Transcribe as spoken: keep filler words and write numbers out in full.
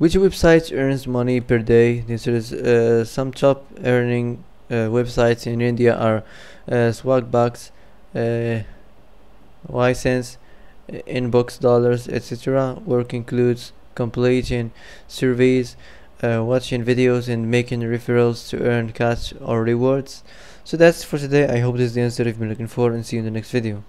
Which website earns money per day? This is uh, some top earning uh, websites in India are uh, Swag Bucks, uh, YSense, Inbox Dollars, et cetera. Work includes completing surveys, uh, watching videos, and making referrals to earn cash or rewards. So that's for today. I hope this is the answer you've been looking for, and see you in the next video.